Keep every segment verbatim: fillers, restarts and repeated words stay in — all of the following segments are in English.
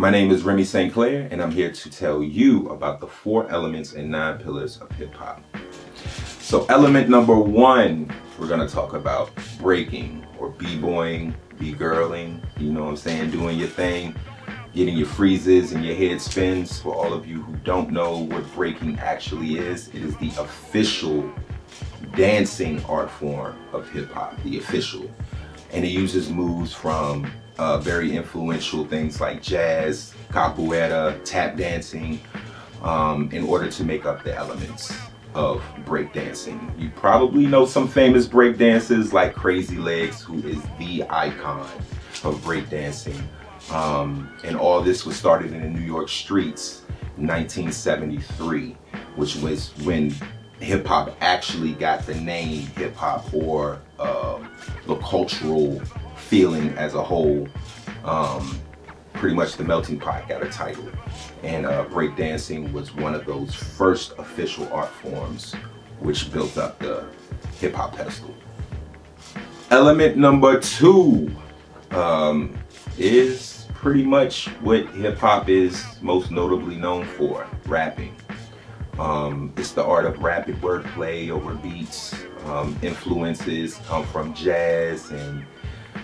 My name is Remy Saint Clair, and I'm here to tell you about the four elements and nine pillars of hip hop. So element number one, we're gonna talk about breaking or b-boying, b-girling, you know what I'm saying, doing your thing, getting your freezes and your head spins. For all of you who don't know what breaking actually is, it is the official dancing art form of hip hop, the official. And it uses moves from Uh, very influential things like jazz, capoeira, tap dancing, um, in order to make up the elements of breakdancing. You probably know some famous breakdancers like Crazy Legs, who is the icon of breakdancing. Um, and all this was started in the New York streets in nineteen seventy-three, which was when hip hop actually got the name hip hop, or uh, the cultural feeling as a whole. Um, pretty much the melting pot got a title, and uh, breakdancing was one of those first official art forms which built up the hip hop pedestal. Element number two um, is pretty much what hip hop is most notably known for, rapping. Um, it's the art of rapid wordplay over beats. Um, influences come from jazz and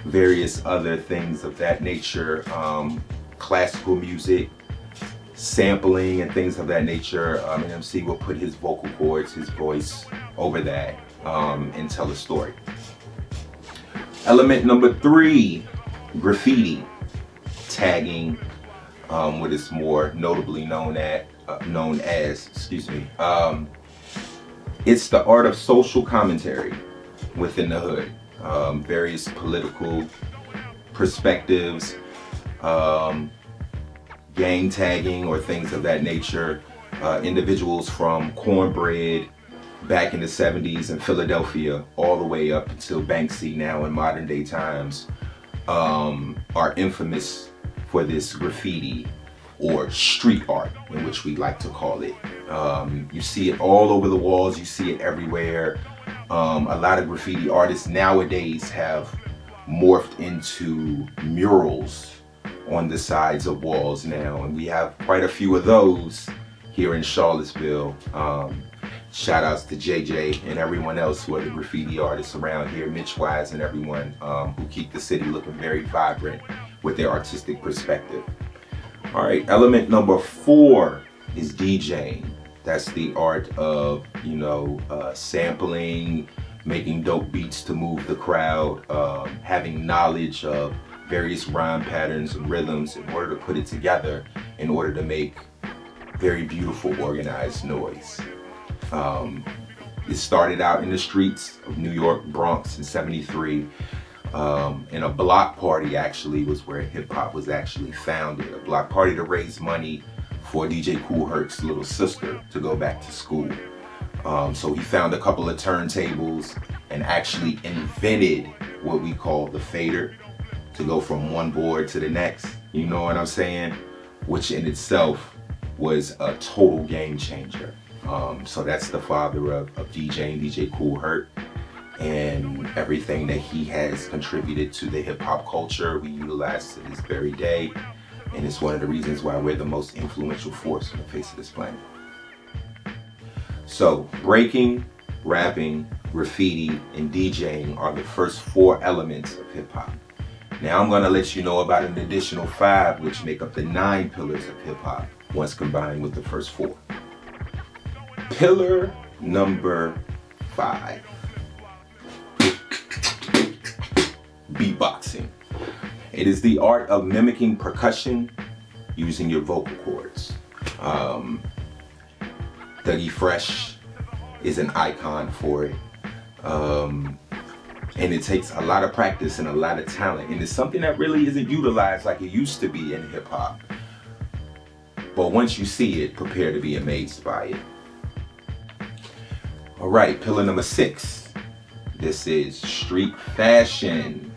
various other things of that nature, um, classical music, sampling and things of that nature. Um, an M C will put his vocal cords, his voice, over that um, and tell a story. Element number three, graffiti, tagging, um, what it's more notably known at, uh, known as, excuse me. Um, it's the art of social commentary within the hood. Um, various political perspectives, um, gang tagging or things of that nature. Uh, individuals from Cornbread back in the seventies in Philadelphia all the way up until Banksy now in modern day times um, are infamous for this graffiti or street art, in which we like to call it. Um, you see it all over the walls, you see it everywhere. Um, a lot of graffiti artists nowadays have morphed into murals on the sides of walls now, and we have quite a few of those here in Charlottesville. Um, shout outs to J J and everyone else who are the graffiti artists around here, Mitch Wise and everyone um, who keep the city looking very vibrant with their artistic perspective. All right, element number four is DJing. That's the art of, you know, uh, sampling, making dope beats to move the crowd, uh, having knowledge of various rhyme patterns and rhythms in order to put it together in order to make very beautiful organized noise. Um, it started out in the streets of New York, Bronx in seventy-three, um, and a block party actually was where hip hop was actually founded. A block party to raise money for D J Cool Herc's little sister to go back to school. Um, so he found a couple of turntables and actually invented what we call the fader, to go from one board to the next, you know what I'm saying? Which in itself was a total game changer. Um, so that's the father of, of DJing, D J Cool Herc, and everything that he has contributed to the hip hop culture we utilize to this very day. And it's one of the reasons why we're the most influential force on the face of this planet. So breaking, rapping, graffiti, and DJing are the first four elements of hip hop. Now I'm gonna let you know about an additional five, which make up the nine pillars of hip hop once combined with the first four. Pillar number five, beatboxing. It is the art of mimicking percussion using your vocal cords. Um, Doug E. Fresh is an icon for it. Um, and it takes a lot of practice and a lot of talent. And it's something that really isn't utilized like it used to be in hip hop. But once you see it, prepare to be amazed by it. All right, pillar number six. This is street fashion.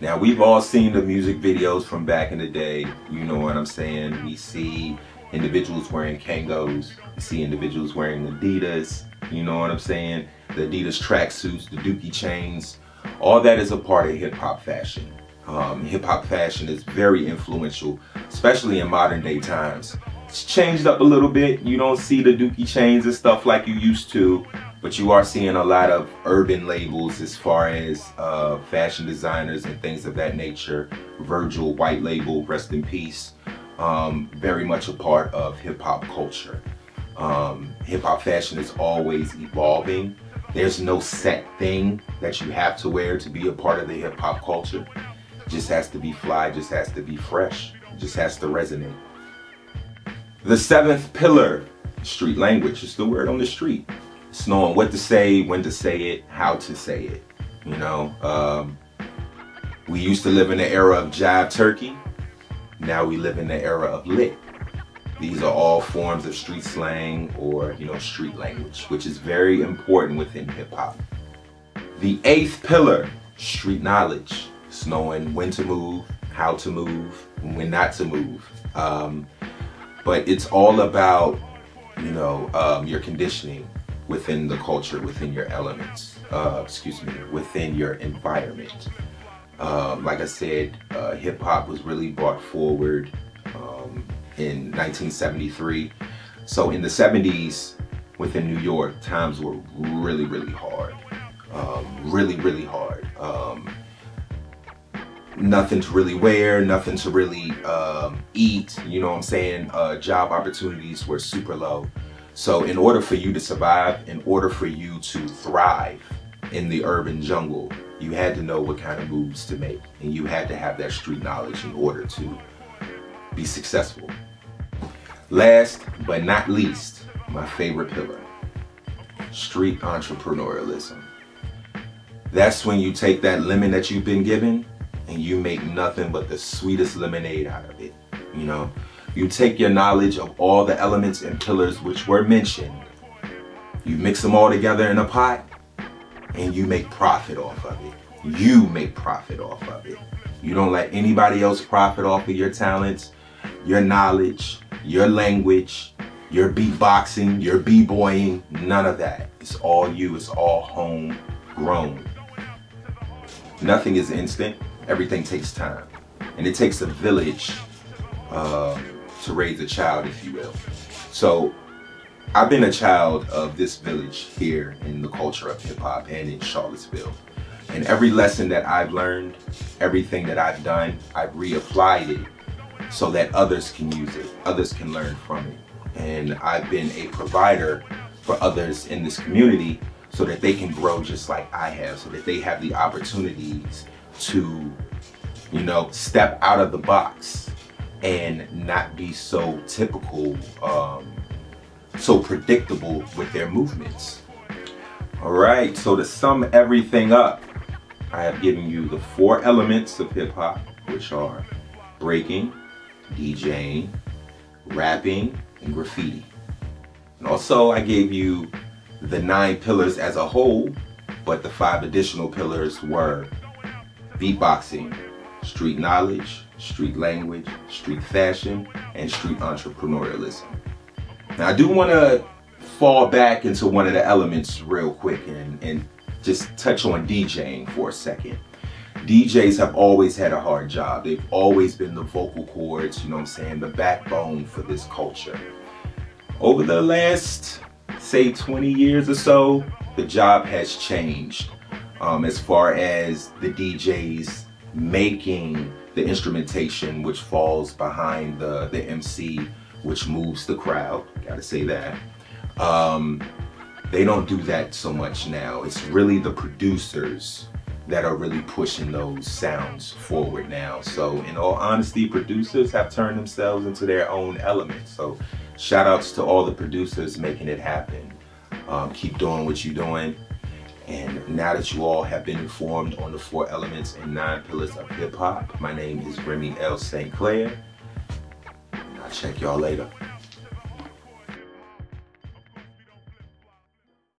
Now we've all seen the music videos from back in the day, you know what I'm saying? We see individuals wearing Kangos, we see individuals wearing Adidas, you know what I'm saying? The Adidas tracksuits, the Dookie chains, all that is a part of hip hop fashion. Um, hip hop fashion is very influential especially in modern day times. It's changed up a little bit. You don't see the Dookie chains and stuff like you used to, but you are seeing a lot of urban labels as far as uh, fashion designers and things of that nature. Virgil, white label, rest in peace, um, very much a part of hip hop culture. Um, hip hop fashion is always evolving. There's no set thing that you have to wear to be a part of the hip hop culture. It just has to be fly, just has to be fresh, it just has to resonate. The seventh pillar, street language. It's the word on the street. It's knowing what to say, when to say it, how to say it. You know, um, we used to live in the era of jive turkey. Now we live in the era of lit. These are all forms of street slang or, you know, street language, which is very important within hip hop. The eighth pillar, street knowledge. It's knowing when to move, how to move, and when not to move. Um, but it's all about, you know, um, your conditioning within the culture, within your elements, uh, excuse me, within your environment. Um, like I said, uh, hip hop was really brought forward um, in nineteen seventy-three. So in the seventies, within New York, times were really, really hard. Um, really, really hard. Um, nothing to really wear, nothing to really um, eat, you know what I'm saying? Uh, job opportunities were super low. So in order for you to survive, in order for you to thrive in the urban jungle, you had to know what kind of moves to make, and you had to have that street knowledge in order to be successful. Last but not least, my favorite pillar, street entrepreneurialism. That's when you take that lemon that you've been given and you make nothing but the sweetest lemonade out of it, you know? You take your knowledge of all the elements and pillars which were mentioned, you mix them all together in a pot, and you make profit off of it. You make profit off of it. You don't let anybody else profit off of your talents, your knowledge, your language, your beatboxing, your b-boying, none of that. It's all you, it's all homegrown. Nothing is instant, everything takes time. And it takes a village uh, to raise a child, if you will. So I've been a child of this village here in the culture of hip hop and in Charlottesville. And every lesson that I've learned, everything that I've done, I've reapplied it so that others can use it, others can learn from it. And I've been a provider for others in this community so that they can grow just like I have, so that they have the opportunities to, you know, step out of the box and not be so typical, um, so predictable with their movements. All right, so to sum everything up, I have given you the four elements of hip hop, which are breaking, DJing, rapping, and graffiti. And also I gave you the nine pillars as a whole, but the five additional pillars were beatboxing, street knowledge, street language, street fashion, and street entrepreneurialism. Now I do want to fall back into one of the elements real quick and, and just touch on DJing for a second. D Js have always had a hard job. They've always been the vocal cords, you know what I'm saying, the backbone for this culture. Over the last, say, twenty years or so, the job has changed um, as far as the D Js making the instrumentation which falls behind the, the M C, which moves the crowd, gotta say that. Um, they don't do that so much now. It's really the producers that are really pushing those sounds forward now. So in all honesty, producers have turned themselves into their own element. So shout outs to all the producers making it happen. Um, keep doing what you're doing. And now that you all have been informed on the four elements and nine pillars of hip hop, my name is Remy L Saint Clair. And I'll check y'all later.